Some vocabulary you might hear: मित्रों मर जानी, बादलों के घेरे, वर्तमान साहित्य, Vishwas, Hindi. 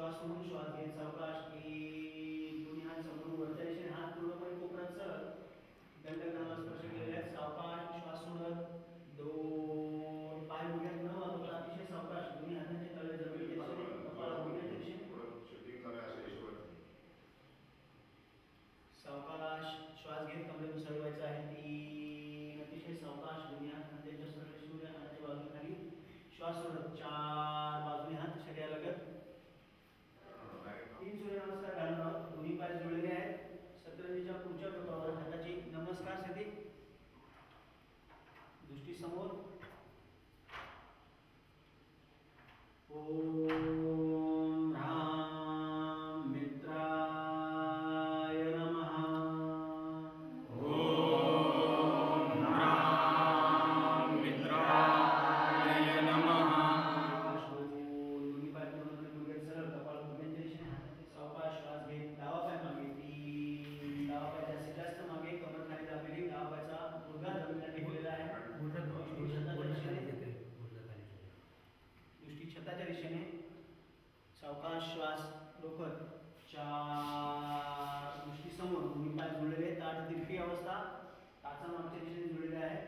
श्वासून श्वास घेत सावकाश एक दोन्ही हात समोर वरच्या दिशेने हात पूर्णपणे कोपरात सर दंडकाला स्पर्श केलेला सावकाश श्वास सोडत दोन पाय उघड्यात न वाकवता अतिशय सावकाश दोन्ही हातांचे तळे जमिनीत उघड्यात दिशेने शूटिंग करा अशा हिशोबाने सावकाश श्वास घेत कमरेला सरवायचा आहे तीन अतिशय सावकाश दोन्ही हातांच्या सरळ सूर्य हाताच्या बाजूखाली श्वास सोडत चार बाजूने हात शरीराला लगत तीन सूर्य नमस्कार घालून आहोत. दोन्ही पाय जोडलेले आहेत. सतरंजीच्या पुढच्या टोकावर हाताची नमस्कार स्थिती दृष्टी समोर ओम राम मित्राय नमः ओम राम मित्राय नमः दोन्ही पाय जोडून सरळ कपाळ उभ्या दिशेने सावकाश श्वास घेत डावा पाय मागे तीन डावा पाय जास्तीत जास्त मागे कमर खाली दाबलेली डावा पायचा गुडघा जमिनीला टेकलेला आहे. दृष्टी छताच्या दिशेने सावकाश श्वास रोखत चार दृष्टी समोर दोन्ही पाय जुळलेले ताठ तिरपी अवस्था ताचा मागच्या दिशेने जुळलेला आहे.